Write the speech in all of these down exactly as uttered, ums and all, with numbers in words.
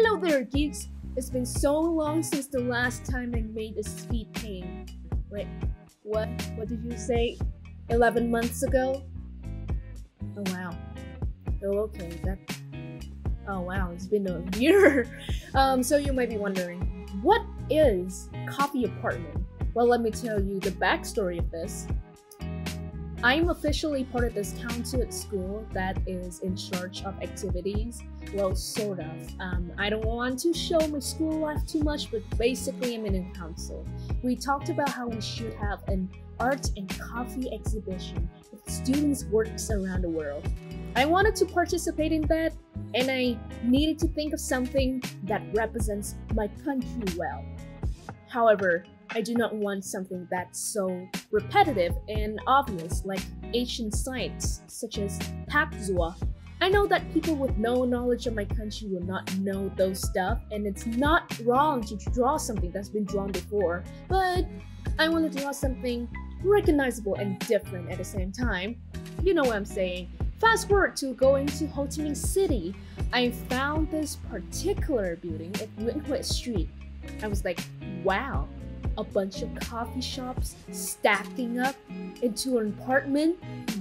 Hello there, geeks! It's been so long since the last time I made a speed paint. Wait, what? What did you say? eleven months ago? Oh wow. Oh okay, that... Oh wow, it's been a year! um, so you might be wondering, what is Coffee Apartment? Well, let me tell you the backstory of this. I'm officially part of this council at school that is in charge of activities. Well, sort of. Um, I don't want to show my school life too much, but basically I'm in a council. We talked about how we should have an art and coffee exhibition with students' works around the world. I wanted to participate in that, and I needed to think of something that represents my country well. However, I do not want something that's so repetitive and obvious like ancient sites such as Tháp Rùa. I know that people with no knowledge of my country will not know those stuff, and it's not wrong to draw something that's been drawn before, but I want to draw something recognizable and different at the same time. You know what I'm saying. Fast forward to going to Ho Chi Minh City, I found this particular building at Nguyen Hue Street. I was like, wow. A bunch of coffee shops stacking up into an apartment.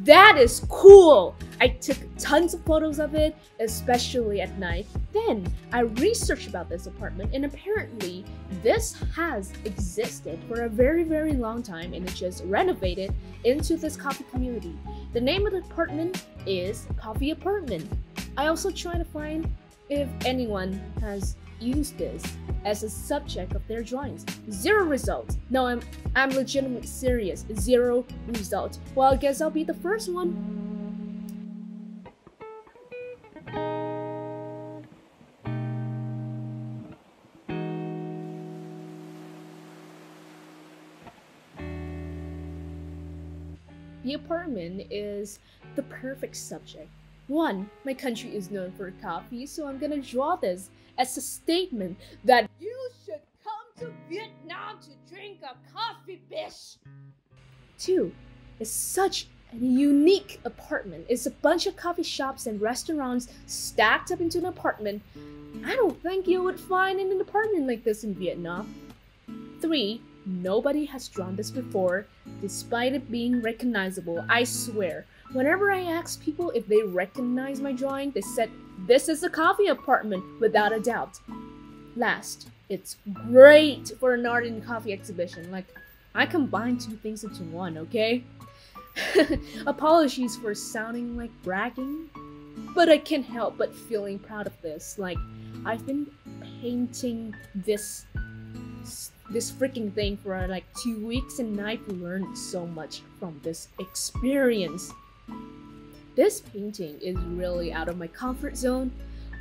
That is cool! I took tons of photos of it, especially at night. Then I researched about this apartment, and apparently this has existed for a very, very long time, and it's just renovated into this coffee community. The name of the apartment is Coffee Apartment. I also try to find if anyone has use this as a subject of their drawings. Zero results. No, I'm I'm legitimately serious. Zero results. Well, I guess I'll be the first one. The apartment is the perfect subject. One, my country is known for coffee, so I'm gonna draw this as a statement that you should come to Vietnam to drink a coffee, bitch! Two, it's such a unique apartment. It's a bunch of coffee shops and restaurants stacked up into an apartment. I don't think you would find an apartment like this in Vietnam. Three, nobody has drawn this before, despite it being recognizable, I swear. Whenever I ask people if they recognize my drawing, they said, this is a coffee apartment, without a doubt. Last, it's great for an art and coffee exhibition. Like, I combined two things into one, okay? Apologies for sounding like bragging, but I can't help but feeling proud of this. Like, I've been painting this this freaking thing for like two weeks, and I've learned so much from this experience. This painting is really out of my comfort zone.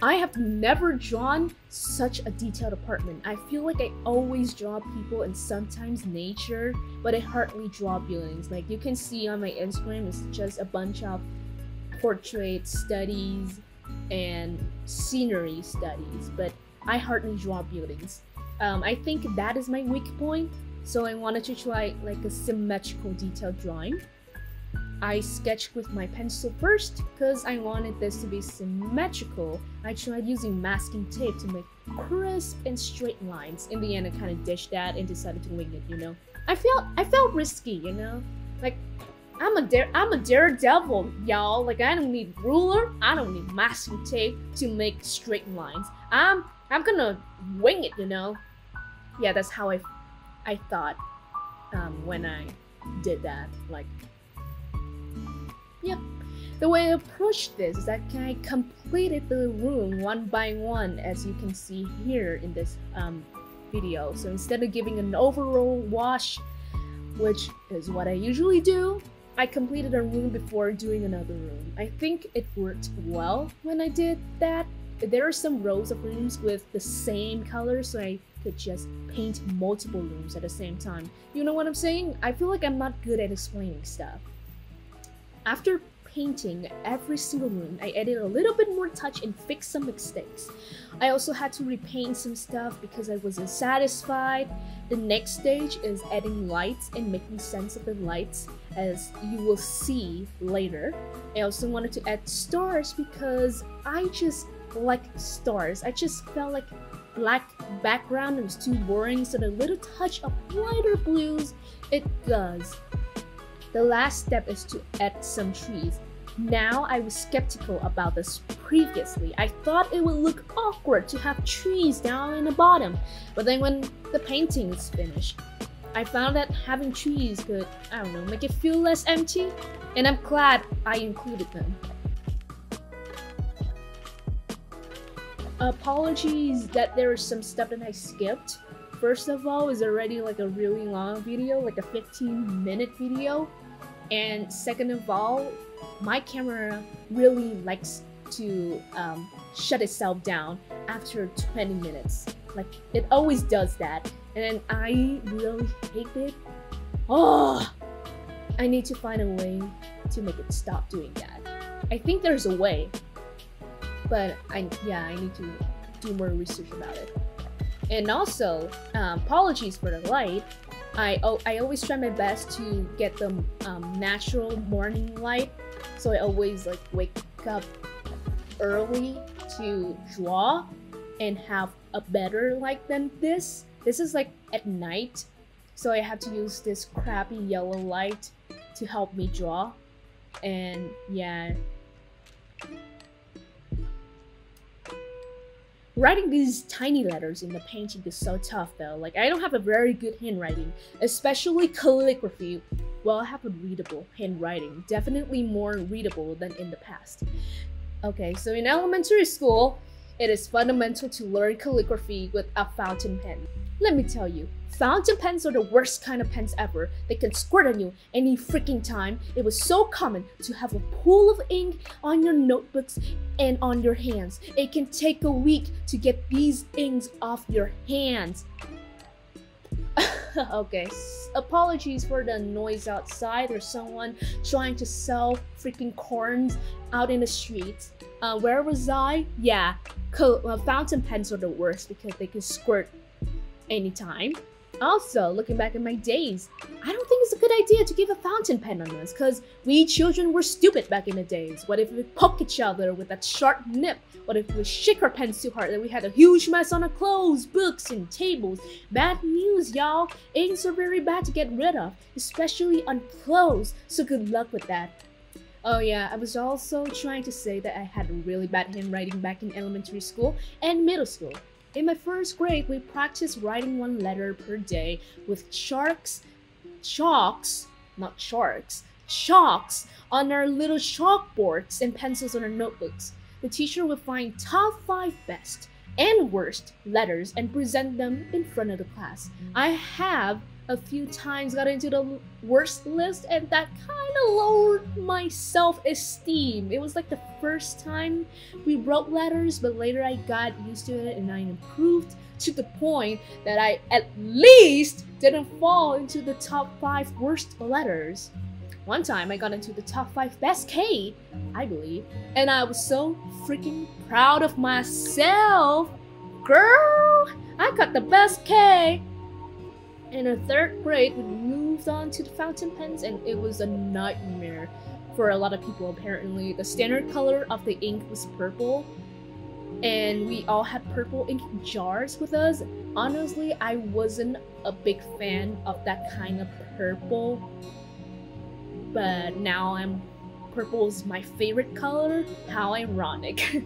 I have never drawn such a detailed apartment. I feel like I always draw people and sometimes nature, but I hardly draw buildings. Like you can see on my Instagram, it's just a bunch of portrait studies and scenery studies, but I hardly draw buildings. Um, I think that is my weak point, so I wanted to try like a symmetrical detailed drawing. I sketched with my pencil first because I wanted this to be symmetrical. I tried using masking tape to make crisp and straight lines. In the end, I kind of dished that and decided to wing it, you know. I felt I felt risky, you know. Like I'm a dare I'm a daredevil, y'all. Like I don't need ruler, I don't need masking tape to make straight lines. I'm I'm gonna wing it, you know. Yeah, that's how I I thought um, when I did that. Like. Yep. The way I approached this is that I completed the room one by one, as you can see here in this um, video. So instead of giving an overall wash, which is what I usually do, I completed a room before doing another room. I think it worked well when I did that. There are some rows of rooms with the same color, so I could just paint multiple rooms at the same time. You know what I'm saying? I feel like I'm not good at explaining stuff. After painting every single room, I added a little bit more touch and fixed some mistakes. I also had to repaint some stuff because I wasn't satisfied. The next stage is adding lights and making sense of the lights, as you will see later. I also wanted to add stars because I just like stars. I just felt like black background, it was too boring, so the little touch of lighter blues, it does. The last step is to add some trees. Now, I was skeptical about this previously. I thought it would look awkward to have trees down in the bottom, but then when the painting is finished, I found that having trees could, I don't know, make it feel less empty, and I'm glad I included them. Apologies that there is some stuff that I skipped. First of all, it's already like a really long video, like a fifteen minute video, and second of all, my camera really likes to um, shut itself down after twenty minutes. Like, it always does that, and I really hate it. Oh, I need to find a way to make it stop doing that. I think there's a way, but I yeah, I need to do more research about it. And also, um, apologies for the light. I, oh, I always try my best to get the um, natural morning light, so I always like wake up early to draw and have a better light than this. This is like at night, so I have to use this crappy yellow light to help me draw. And yeah. Writing these tiny letters in the painting is so tough though. Like, I don't have a very good handwriting, especially calligraphy. Well, I have a readable handwriting, definitely more readable than in the past. Okay, so in elementary school, it is fundamental to learn calligraphy with a fountain pen. Let me tell you, fountain pens are the worst kind of pens ever. They can squirt on you any freaking time. It was so common to have a pool of ink on your notebooks and on your hands. It can take a week to get these inks off your hands. Okay, apologies for the noise outside. There's someone trying to sell freaking corns out in the streets. Uh, where was I? Yeah, uh, fountain pens are the worst because they can squirt anytime. Also, looking back at my days, I don't think it's a good idea to give a fountain pen on us, because we children were stupid back in the days. What if we poke each other with that sharp nip? What if we shake our pens too hard that we had a huge mess on our clothes, books, and tables? Bad news, y'all. Inks are very bad to get rid of, especially on clothes, so good luck with that. Oh yeah, I was also trying to say that I had really bad handwriting back in elementary school and middle school. In my first grade, we practiced writing one letter per day with chalks, chalks, not sharks, chalks on our little chalkboards and pencils on our notebooks. The teacher would find top five best and worst letters and present them in front of the class. I have a few times got into the worst list, and that kind of lowered my self-esteem. It was like the first time we wrote letters, but later I got used to it and I improved to the point that I at least didn't fall into the top five worst letters. One time I got into the top five best K, I believe, and I was so freaking proud of myself. Girl, I got the best K. In our third grade, we moved on to the fountain pens, and it was a nightmare for a lot of people apparently. The standard color of the ink was purple, and we all had purple ink jars with us. Honestly, I wasn't a big fan of that kind of purple, but now I'm purple is my favorite color. How ironic.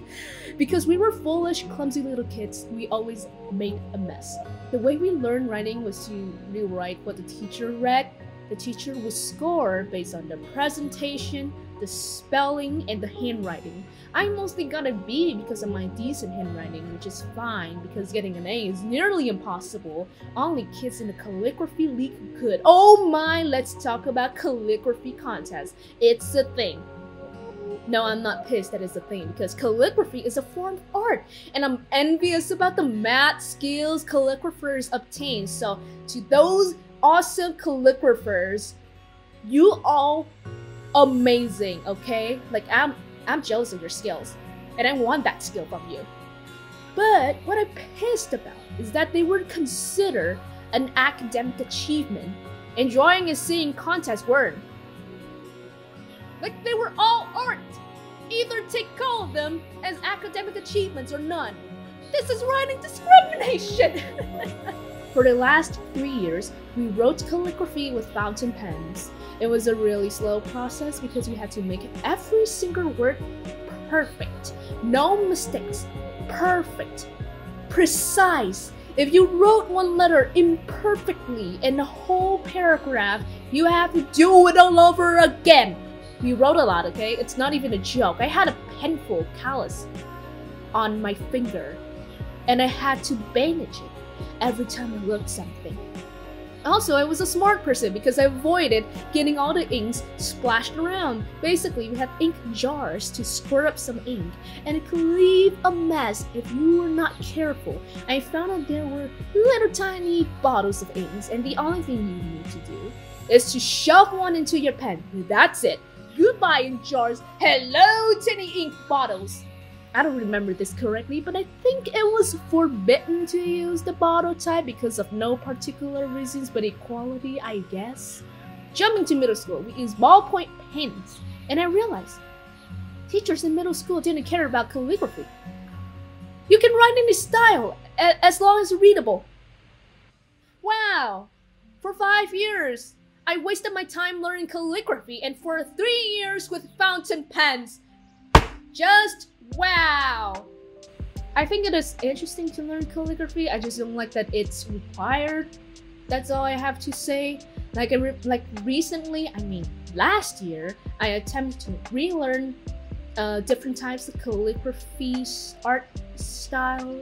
Because we were foolish, clumsy little kids, we always made a mess. The way we learned writing was to rewrite what the teacher read. The teacher would score based on the presentation, the spelling, and the handwriting. I mostly got a B because of my decent handwriting, which is fine because getting an A is nearly impossible. Only kids in the calligraphy league could. Oh my, let's talk about calligraphy contests. It's a thing. No, I'm not pissed that it's a thing, because calligraphy is a form of art, and I'm envious about the math skills calligraphers obtain. So to those awesome calligraphers, you all amazing, okay? Like, I'm I'm jealous of your skills, and I want that skill from you. But what I'm pissed about is that they would consider an academic achievement, and drawing and seeing contests weren't. Like, they were all art! either take all of them as academic achievements or none. This is writing discrimination! For the last three years, we wrote calligraphy with fountain pens. It was a really slow process because we had to make every single word perfect. No mistakes. Perfect. Precise. If you wrote one letter imperfectly in a whole paragraph, you have to do it all over again. We wrote a lot, okay? It's not even a joke. I had a painful callus on my finger, and I had to bandage it every time I wrote something. Also, I was a smart person because I avoided getting all the inks splashed around. Basically, we had ink jars to squirt up some ink, and it could leave a mess if you were not careful. I found out there were little tiny bottles of inks, and the only thing you need to do is to shove one into your pen. That's it. Goodbye ink jars. Hello, tiny ink bottles. I don't remember this correctly, but I think it was forbidden to use the bottle type because of no particular reasons but equality, I guess. Jumping to middle school, we used ballpoint pens, and I realized teachers in middle school didn't care about calligraphy. You can write any style, as long as readable. Wow! For five years, I wasted my time learning calligraphy, and for three years with fountain pens. Just wow! I think it is interesting to learn calligraphy. I just don't like that it's required. That's all I have to say. Like, I re like recently, I mean last year, I attempted to relearn uh, different types of calligraphy art style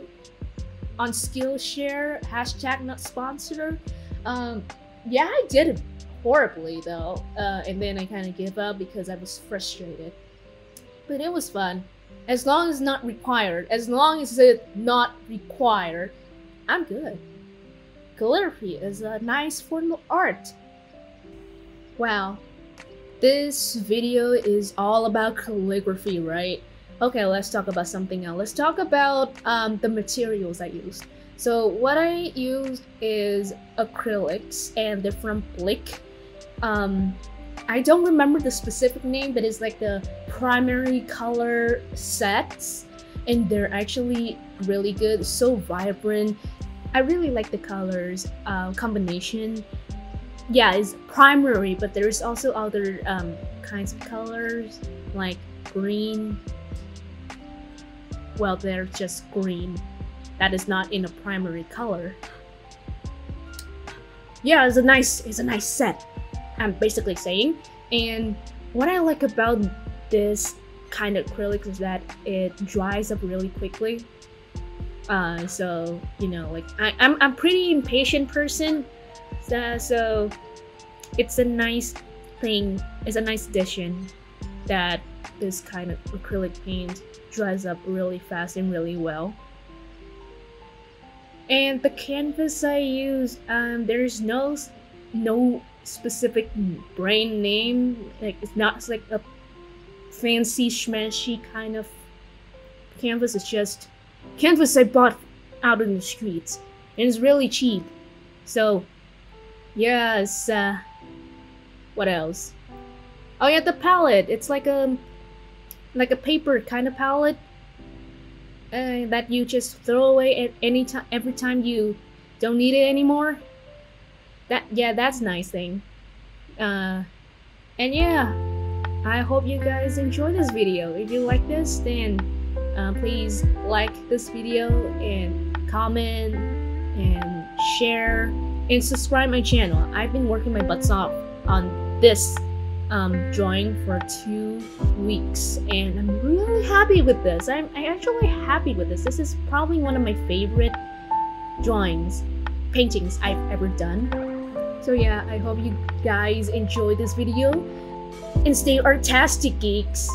on Skillshare, hashtag not sponsored. Um, yeah, I did it horribly though. Uh, and then I kind of gave up because I was frustrated. But it was fun. As long as it's not required, as long as it's not required, I'm good. Calligraphy is a nice form of art. Wow, this video is all about calligraphy, right? Okay, let's talk about something else. Let's talk about um, the materials I used. So what I used is acrylics, and they're from Blick. Um, I don't remember the specific name, but it's like the primary color sets, and they're actually really good, so vibrant. I really like the colors uh, combination. Yeah, it's primary, but there's also other um, kinds of colors like green. Well, they're just green. That is not in a primary color. Yeah, it's a nice, it's a nice set, I'm basically saying. And what I like about this kind of acrylics is that it dries up really quickly. Uh, so, you know, like I, I'm, I'm a pretty impatient person. So, so it's a nice thing, it's a nice addition that this kind of acrylic paint dries up really fast and really well. And the canvas I use, um, there's no, no specific brand name. Like, it's not it's like a fancy schmancy kind of canvas. It's just canvas I bought out in the streets, and it's really cheap. So yes, uh, what else? Oh yeah, the palette. It's like a like a paper kind of palette uh, that you just throw away at any time, every time you don't need it anymore. That, yeah, that's nice thing. Uh, and yeah, I hope you guys enjoyed this video. If you like this, then uh, please like this video and comment and share and subscribe my channel. I've been working my butts off on this um, drawing for two weeks, and I'm really happy with this. I'm, I'm actually happy with this. This is probably one of my favorite drawings, paintings I've ever done. So yeah, I hope you guys enjoyed this video, and stay artastic, geeks!